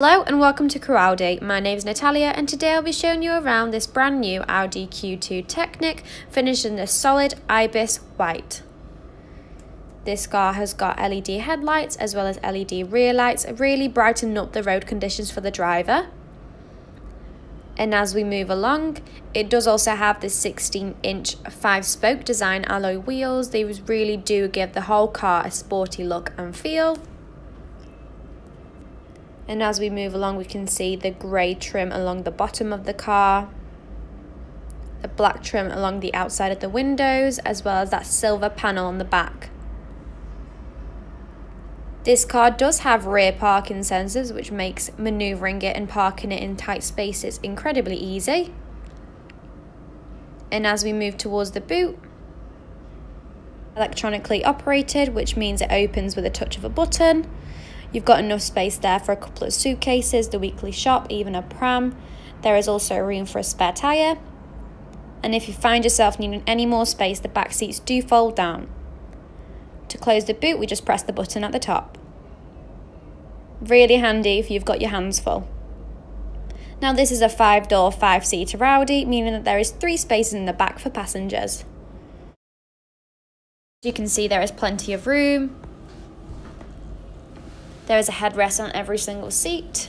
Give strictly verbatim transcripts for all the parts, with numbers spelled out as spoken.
Hello and welcome to Crewe Audi. My name is Natalia and today I'll be showing you around this brand new Audi Q two Technic finished in a solid Ibis White. This car has got L E D headlights as well as L E D rear lights, really brightening up the road conditions for the driver. And as we move along, it does also have this sixteen inch five spoke design alloy wheels. These really do give the whole car a sporty look and feel. And as we move along, we can see the grey trim along the bottom of the car, the black trim along the outside of the windows, as well as that silver panel on the back. This car does have rear parking sensors, which makes manoeuvring it and parking it in tight spaces incredibly easy. And as we move towards the boot, electronically operated, which means it opens with a touch of a button. You've got enough space there for a couple of suitcases, the weekly shop, even a pram. There is also room for a spare tyre. And if you find yourself needing any more space, the back seats do fold down. To close the boot, we just press the button at the top. Really handy if you've got your hands full. Now this is a five-door, five-seater Audi, meaning that there is three spaces in the back for passengers. You can see there is plenty of room. There is a headrest on every single seat.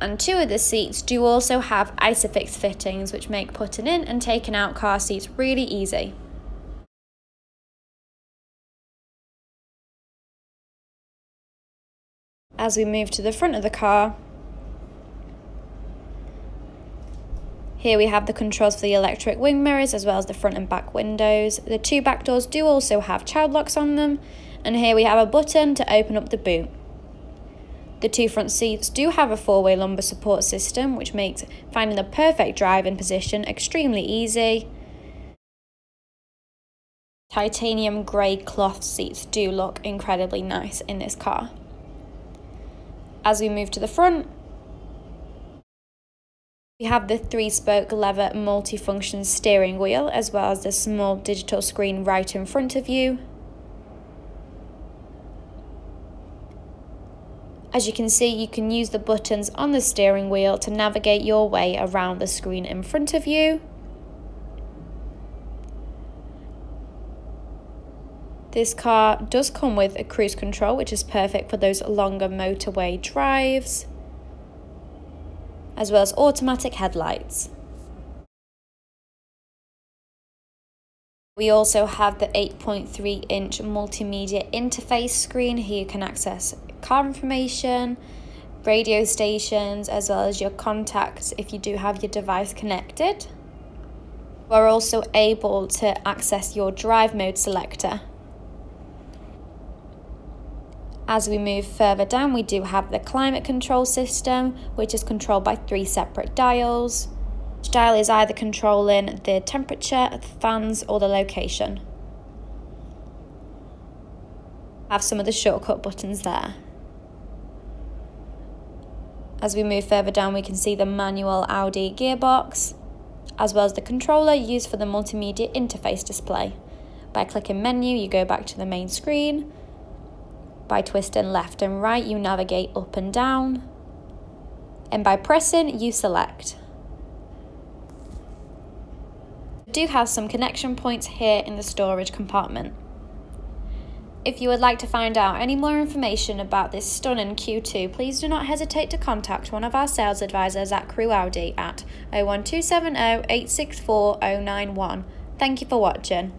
And two of the seats do also have ISOFIX fittings, which make putting in and taking out car seats really easy. As we move to the front of the car, here we have the controls for the electric wing mirrors as well as the front and back windows. The two back doors do also have child locks on them. And here we have a button to open up the boot. The two front seats do have a four-way lumbar support system, which makes finding the perfect driving position extremely easy. Titanium grey cloth seats do look incredibly nice in this car. As we move to the front, we have the three-spoke leather multifunction steering wheel, as well as the small digital screen right in front of you. As you can see, you can use the buttons on the steering wheel to navigate your way around the screen in front of you. This car does come with a cruise control, which is perfect for those longer motorway drives, as well as automatic headlights. We also have the eight point three inch multimedia interface screen. Here you can access car information, radio stations, as well as your contacts if you do have your device connected. We're also able to access your drive mode selector. As we move further down, we do have the climate control system, which is controlled by three separate dials. Each dial is either controlling the temperature, the fans, or the location. Have some of the shortcut buttons there. As we move further down, we can see the manual Audi gearbox, as well as the controller used for the multimedia interface display. By clicking menu, you go back to the main screen. By twisting left and right, you navigate up and down. And by pressing, you select. Do have some connection points here in the storage compartment. If you would like to find out any more information about this stunning Q two, please do not hesitate to contact one of our sales advisors at Crewe Audi at oh one two seven oh, eight six four, oh nine one. Thank you for watching.